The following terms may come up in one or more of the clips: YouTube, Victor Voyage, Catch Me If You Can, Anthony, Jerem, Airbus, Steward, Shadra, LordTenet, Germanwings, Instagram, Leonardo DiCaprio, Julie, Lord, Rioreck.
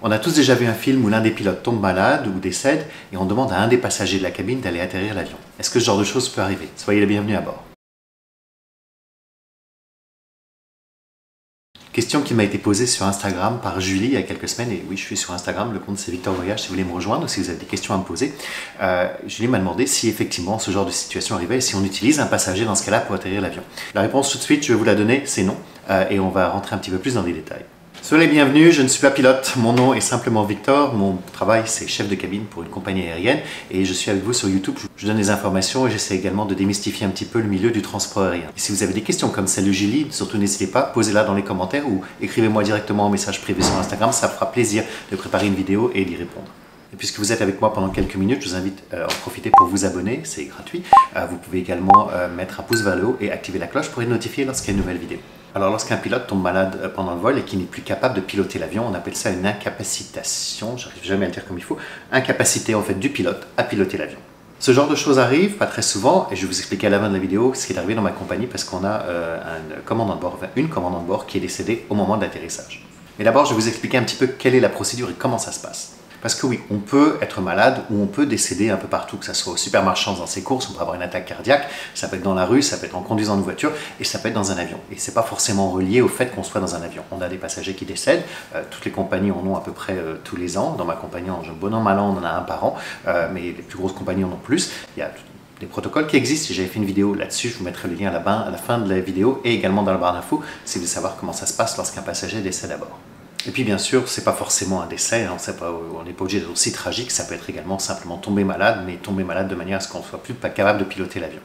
On a tous déjà vu un film où l'un des pilotes tombe malade ou décède et on demande à un des passagers de la cabine d'aller atterrir l'avion. Est-ce que ce genre de choses peut arriver? Soyez les bienvenus à bord. Question qui m'a été posée sur Instagram par Julie il y a quelques semaines, et oui, je suis sur Instagram, le compte c'est Victor Voyage si vous voulez me rejoindre ou si vous avez des questions à me poser. Julie m'a demandé si effectivement ce genre de situation arrivait et si on utilise un passager dans ce cas-là pour atterrir l'avion. La réponse tout de suite, je vais vous la donner, c'est non, et on va rentrer un petit peu plus dans les détails. Soyez les bienvenus, je ne suis pas pilote, mon nom est simplement Victor, mon travail c'est chef de cabine pour une compagnie aérienne et je suis avec vous sur YouTube, je donne des informations et j'essaie également de démystifier un petit peu le milieu du transport aérien. Et si vous avez des questions comme celle de Julie, surtout n'hésitez pas, posez-la dans les commentaires ou écrivez-moi directement en message privé sur Instagram, ça fera plaisir de préparer une vidéo et d'y répondre. Et puisque vous êtes avec moi pendant quelques minutes, je vous invite à en profiter pour vous abonner, c'est gratuit. Vous pouvez également mettre un pouce vers le haut et activer la cloche pour être notifié lorsqu'il y a une nouvelle vidéo. Alors lorsqu'un pilote tombe malade pendant le vol et qu'il n'est plus capable de piloter l'avion, on appelle ça une incapacitation, j'arrive jamais à le dire comme il faut, incapacité en fait du pilote à piloter l'avion. Ce genre de choses arrive, pas très souvent, et je vais vous expliquer à la fin de la vidéo ce qui est arrivé dans ma compagnie parce qu'on a une commandante de bord qui est décédée au moment de l'atterrissage. Mais d'abord je vais vous expliquer un petit peu quelle est la procédure et comment ça se passe. Parce que oui, on peut être malade ou on peut décéder un peu partout, que ce soit au supermarché dans ses courses, on peut avoir une attaque cardiaque, ça peut être dans la rue, ça peut être en conduisant une voiture et ça peut être dans un avion. Et c'est pas forcément relié au fait qu'on soit dans un avion. On a des passagers qui décèdent, toutes les compagnies en ont à peu près tous les ans. Dans ma compagnie, en bon an, mal an, on en a un par an, mais les plus grosses compagnies en ont plus. Il y a des protocoles qui existent, j'avais fait une vidéo là-dessus, je vous mettrai le lien à la fin de la vidéo et également dans la barre d'infos si vous voulez savoir comment ça se passe lorsqu'un passager décède à bord. Et puis bien sûr, c'est pas forcément un décès, on n'est pas obligé d'être aussi tragique, ça peut être également simplement tomber malade, mais tomber malade de manière à ce qu'on ne soit plus capable de piloter l'avion.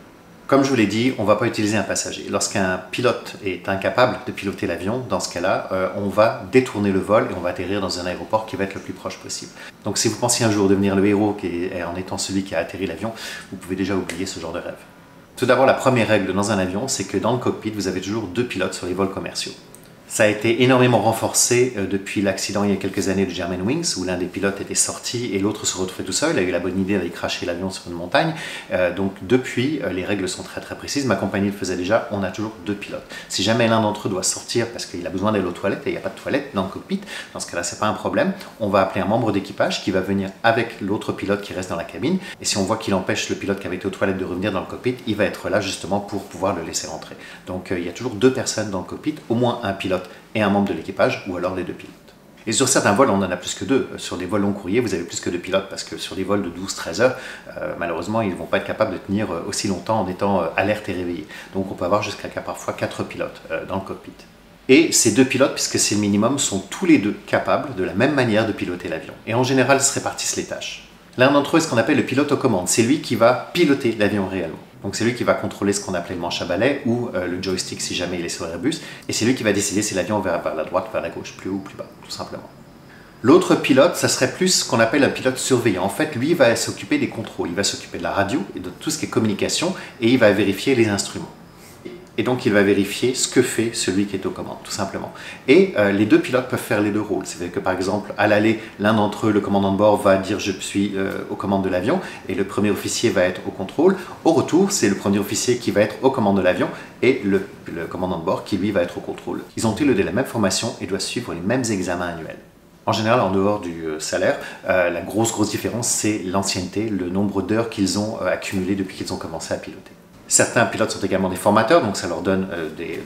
Comme je vous l'ai dit, on ne va pas utiliser un passager. Lorsqu'un pilote est incapable de piloter l'avion, dans ce cas-là, on va détourner le vol et on va atterrir dans un aéroport qui va être le plus proche possible. Donc si vous pensiez un jour devenir le héros en étant celui qui a atterri l'avion, vous pouvez déjà oublier ce genre de rêve. Tout d'abord, la première règle dans un avion, c'est que dans le cockpit, vous avez toujours deux pilotes sur les vols commerciaux. Ça a été énormément renforcé depuis l'accident il y a quelques années de Germanwings où l'un des pilotes était sorti et l'autre se retrouvait tout seul. Il a eu la bonne idée d'aller cracher l'avion sur une montagne. Donc depuis, les règles sont très très précises. Ma compagnie le faisait déjà, on a toujours deux pilotes. Si jamais l'un d'entre eux doit sortir parce qu'il a besoin d'aller aux toilettes et il n'y a pas de toilette dans le cockpit, dans ce cas-là, c'est pas un problème. On va appeler un membre d'équipage qui va venir avec l'autre pilote qui reste dans la cabine. Et si on voit qu'il empêche le pilote qui avait été aux toilettes de revenir dans le cockpit, il va être là justement pour pouvoir le laisser rentrer. Donc il y a toujours deux personnes dans le cockpit, au moins un pilote et un membre de l'équipage, ou alors les deux pilotes. Et sur certains vols, on en a plus que deux. Sur des vols long courrier, vous avez plus que deux pilotes, parce que sur des vols de 12-13 heures, malheureusement, ils ne vont pas être capables de tenir aussi longtemps en étant alertes et réveillés. Donc on peut avoir jusqu'à parfois 4 pilotes dans le cockpit. Et ces deux pilotes, puisque c'est le minimum, sont tous les deux capables de la même manière de piloter l'avion. Et en général, se répartissent les tâches. L'un d'entre eux est ce qu'on appelle le pilote aux commandes. C'est lui qui va piloter l'avion réellement. Donc c'est lui qui va contrôler ce qu'on appelait le manche à balai ou le joystick si jamais il est sur Airbus. Et c'est lui qui va décider si l'avion va vers la droite, vers la gauche, plus haut ou plus bas, tout simplement. L'autre pilote, ça serait plus ce qu'on appelle un pilote surveillant. En fait, lui, il va s'occuper des contrôles. Il va s'occuper de la radio et de tout ce qui est communication et il va vérifier les instruments. Et donc il va vérifier ce que fait celui qui est aux commandes, tout simplement. Et les deux pilotes peuvent faire les deux rôles. C'est-à-dire que par exemple, à l'aller, l'un d'entre eux, le commandant de bord, va dire « je suis aux commandes de l'avion » et le premier officier va être au contrôle. Au retour, c'est le premier officier qui va être aux commandes de l'avion et le commandant de bord qui, lui, va être au contrôle. Ils ont tous les deux la même formation et doivent suivre les mêmes examens annuels. En général, en dehors du salaire, la grosse différence, c'est l'ancienneté, le nombre d'heures qu'ils ont accumulées depuis qu'ils ont commencé à piloter. Certains pilotes sont également des formateurs, donc ça leur donne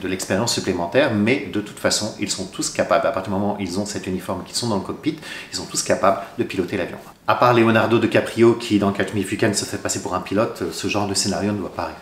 de l'expérience supplémentaire, mais de toute façon, ils sont tous capables, à partir du moment où ils ont cet uniforme, qu'ils sont dans le cockpit, ils sont tous capables de piloter l'avion. À part Leonardo DiCaprio qui, dans Catch Me If You Can, se fait passer pour un pilote, ce genre de scénario ne doit pas arriver.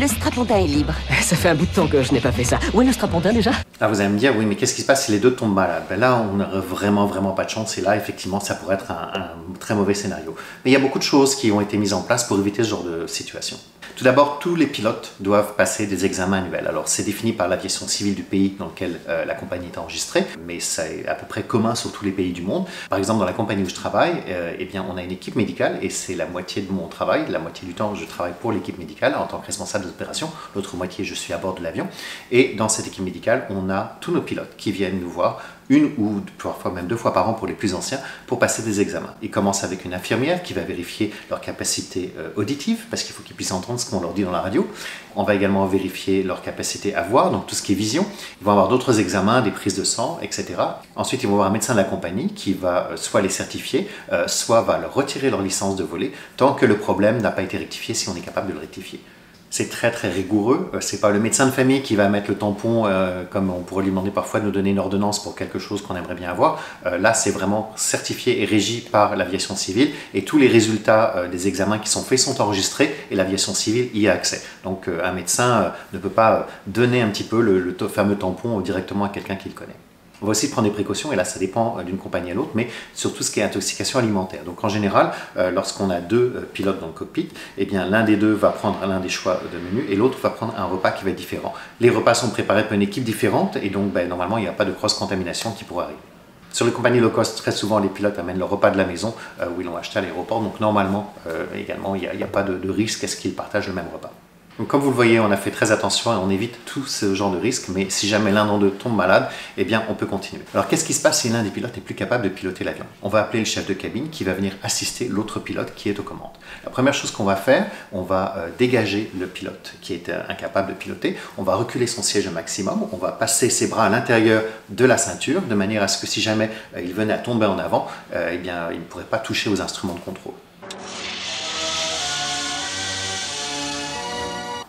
Le strapontin est libre. Ça fait un bout de temps que je n'ai pas fait ça. Où est le strapontin déjà? Là, vous allez me dire, oui, mais qu'est-ce qui se passe si les deux tombent malades? Ben là, on n'aurait vraiment pas de chance et là, effectivement, ça pourrait être un très mauvais scénario. Mais il y a beaucoup de choses qui ont été mises en place pour éviter ce genre de situation. Tout d'abord, tous les pilotes doivent passer des examens annuels. Alors, c'est défini par l'aviation civile du pays dans lequel la compagnie est enregistrée, mais c'est à peu près commun sur tous les pays du monde. Par exemple, dans la compagnie où je travaille, eh bien, on a une équipe médicale et c'est la moitié de mon travail. La moitié du temps, je travaille pour l'équipe médicale en tant que responsable des opérations, l'autre moitié je suis à bord de l'avion et dans cette équipe médicale on a tous nos pilotes qui viennent nous voir une ou parfois même 2 fois par an pour les plus anciens, pour passer des examens. Ils commencent avec une infirmière qui va vérifier leur capacité auditive, parce qu'il faut qu'ils puissent entendre ce qu'on leur dit dans la radio. On va également vérifier leur capacité à voir, donc tout ce qui est vision. Ils vont avoir d'autres examens, des prises de sang, etc. Ensuite, ils vont avoir un médecin de la compagnie qui va soit les certifier, soit va leur retirer leur licence de voler, tant que le problème n'a pas été rectifié, si on est capable de le rectifier. C'est très très rigoureux, c'est pas le médecin de famille qui va mettre le tampon, comme on pourrait lui demander parfois de nous donner une ordonnance pour quelque chose qu'on aimerait bien avoir. Là c'est vraiment certifié et régi par l'aviation civile, et tous les résultats des examens qui sont faits sont enregistrés et l'aviation civile y a accès. Donc un médecin ne peut pas donner un petit peu le fameux tampon directement à quelqu'un qu'il connaît. On va aussi prendre des précautions, et là ça dépend d'une compagnie à l'autre, mais sur tout ce qui est intoxication alimentaire. Donc en général, lorsqu'on a 2 pilotes dans le cockpit, eh bien l'un des 2 va prendre l'un des choix de menu et l'autre va prendre un repas qui va être différent. Les repas sont préparés par une équipe différente et donc normalement il n'y a pas de cross-contamination qui pourrait arriver. Sur les compagnies low cost, très souvent les pilotes amènent leur repas de la maison où ils l'ont acheté à l'aéroport, donc normalement également il n'y a pas de risque à ce qu'ils partagent le même repas. Donc, comme vous le voyez, on a fait très attention et on évite tout ce genre de risque, mais si jamais l'un d'entre eux tombe malade, eh bien on peut continuer. Alors qu'est-ce qui se passe si l'un des pilotes n'est plus capable de piloter l'avion? On va appeler le chef de cabine qui va venir assister l'autre pilote qui est aux commandes. La première chose qu'on va faire, on va dégager le pilote qui est incapable de piloter, on va reculer son siège au maximum, on va passer ses bras à l'intérieur de la ceinture, de manière à ce que si jamais il venait à tomber en avant, eh bien il ne pourrait pas toucher aux instruments de contrôle.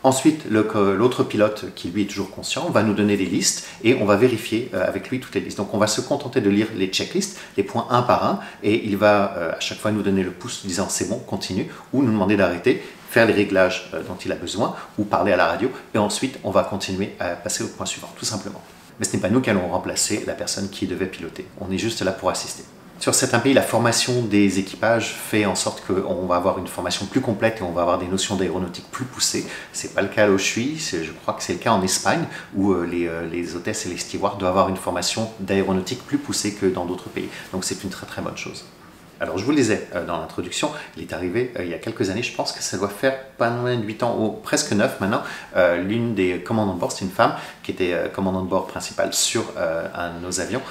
Ensuite, l'autre pilote, qui lui est toujours conscient, va nous donner des listes et on va vérifier avec lui toutes les listes. Donc on va se contenter de lire les checklists, les points un par un, et il va à chaque fois nous donner le pouce disant « c'est bon, continue » ou nous demander d'arrêter, faire les réglages dont il a besoin ou parler à la radio, et ensuite on va continuer à passer au point suivant, tout simplement. Mais ce n'est pas nous qui allons remplacer la personne qui devait piloter, on est juste là pour assister. Sur certains pays, la formation des équipages fait en sorte qu'on va avoir une formation plus complète et on va avoir des notions d'aéronautique plus poussées. Ce n'est pas le cas là où je suis, je crois que c'est le cas en Espagne, où les hôtesses et les stewards doivent avoir une formation d'aéronautique plus poussée que dans d'autres pays. Donc c'est une très très bonne chose. Alors je vous le disais dans l'introduction, il est arrivé il y a quelques années, je pense que ça doit faire pas loin de 8 ans, ou presque 9 maintenant, l'une des commandants de bord, c'est une femme qui était commandant de bord principale sur un de nos avions,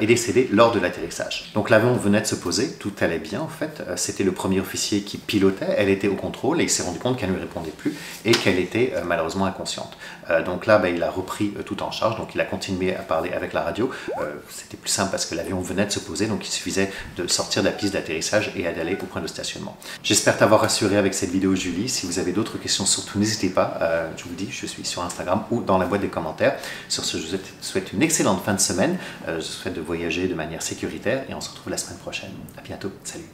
est décédée lors de l'atterrissage. Donc l'avion venait de se poser, tout allait bien en fait, c'était le premier officier qui pilotait, elle était au contrôle et il s'est rendu compte qu'elle ne lui répondait plus et qu'elle était malheureusement inconsciente. Donc là, il a repris tout en charge, donc il a continué à parler avec la radio, c'était plus simple parce que l'avion venait de se poser, donc il suffisait de sortir de la piste d'atterrissage et d'aller au point de stationnement. J'espère t'avoir rassuré avec cette vidéo, Julie. Si vous avez d'autres questions, surtout n'hésitez pas, je vous le dis, je suis sur Instagram ou dans la boîte des commentaires. Sur ce, je vous souhaite une excellente fin de semaine, je vous souhaite de voyager de manière sécuritaire et on se retrouve la semaine prochaine. À bientôt, salut!